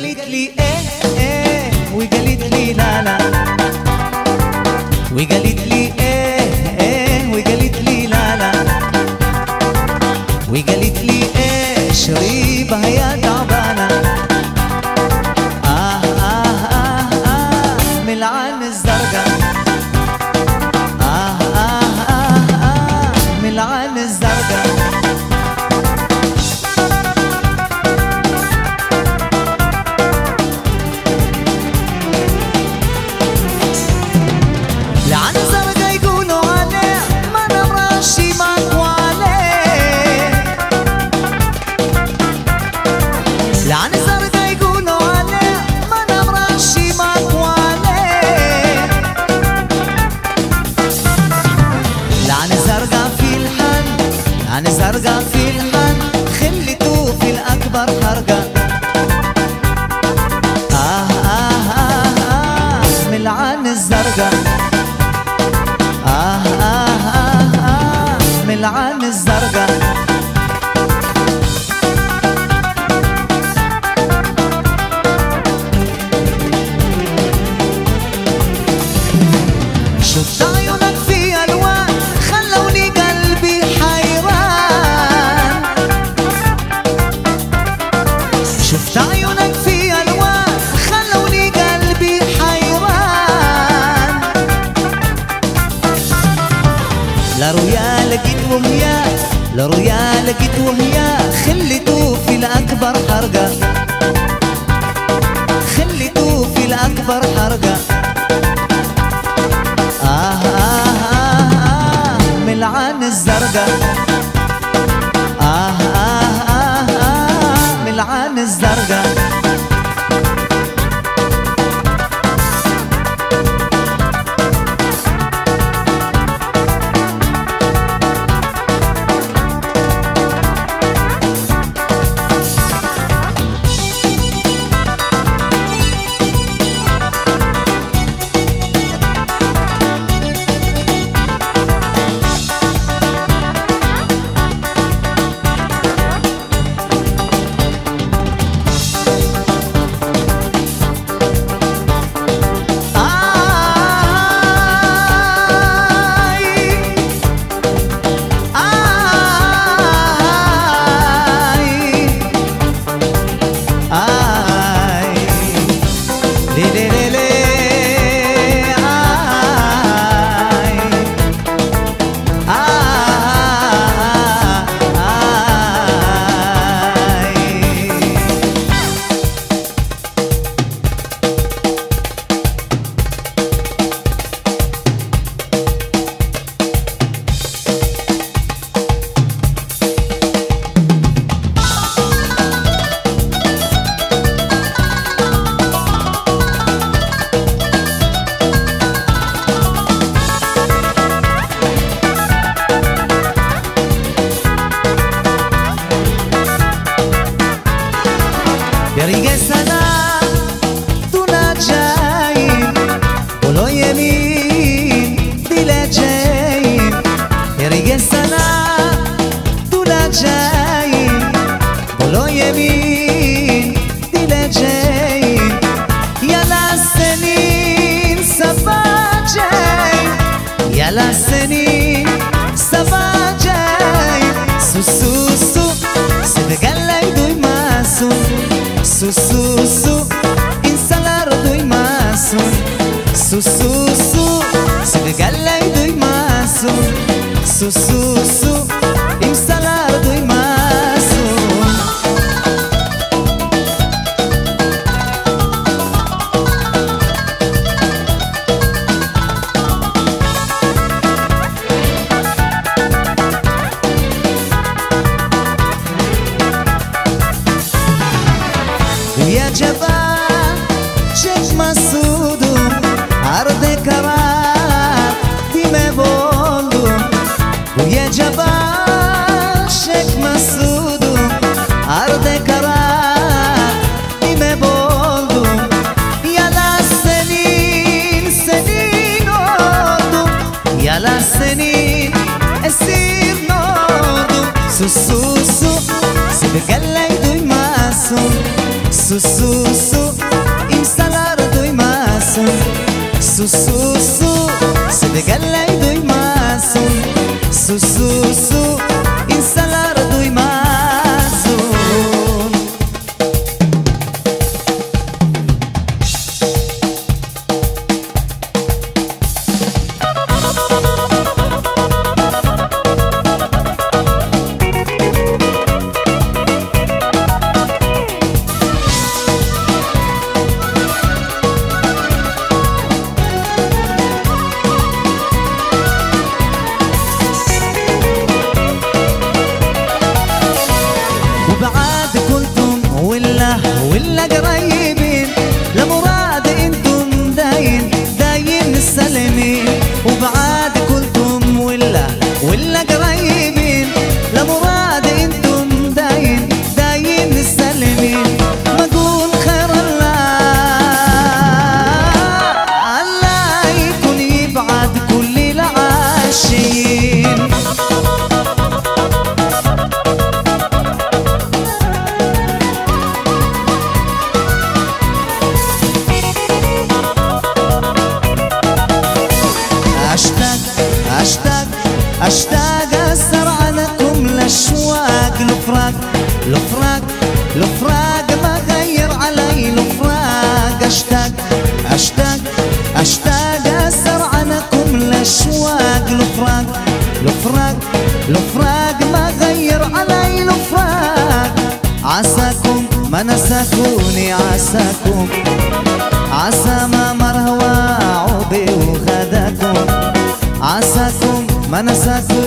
قالت لي ايه ايه وقالت لي لا لا، وقالت لي ايه ايه وقالت لي لا لا، وقالت لي ايه شريبها يا تعبانه. اه اه اه اه من العين الزرقا، اه اه اه اه من العين الزرقا. لعن زرقا في الحن خلته في الأكبر حرقة. آه آه آه آه من العين الزرقا، آه آه آه آه من العين الزرقا. شفت عيونك في ألوان خلوني قلبي حي، شفت عيونك في ألوان خلوني قلبي حيران. لا رؤيا لقيت وهيا، لا رؤيا لقيت وهيا خليته في الأكبر حرقة، خليته في الأكبر حرقة. آه آه آه آه من العين الزرقا، آه آه آه آه من العين الزرقا. يا سنة دونا جايين ولو يمين بلا جايين، يا سنة دونا جايين ولو يمين بلا جايين، يا لسنين سبا جايين، يا لسنين سبا جايين. سو سو سو سبقالي دوي ماسو، سو سو سو انسى الارض ويماسون، سو سو سو صدق الليل ويماسون، سو سو سو انسى الارض ويماسون. ويا جبال شيخ مسعود عرض كرات ديما بولو، ويا جبال شيخ مسعود عرض كرات ديما بولو، يا لسنين سنين نودو، يا لسنين السير نودو. سو سو سو سبق الليل ويماسون، سو سو سو su su su Senegal'e duymazsın Su su su insanlar duymazsın أشتاق أسرعنكم لأشواق الفراق الفراق الفراق ما غير علي الفراق أشتاق أشتاق أشتاق أسرعنكم لأشواق الفراق الفراق الفراق ما غير علي الفراق عساكم ما نساكوني عساكم عسى ما مر هوا عوبي وغداكم عساكم ما نساكم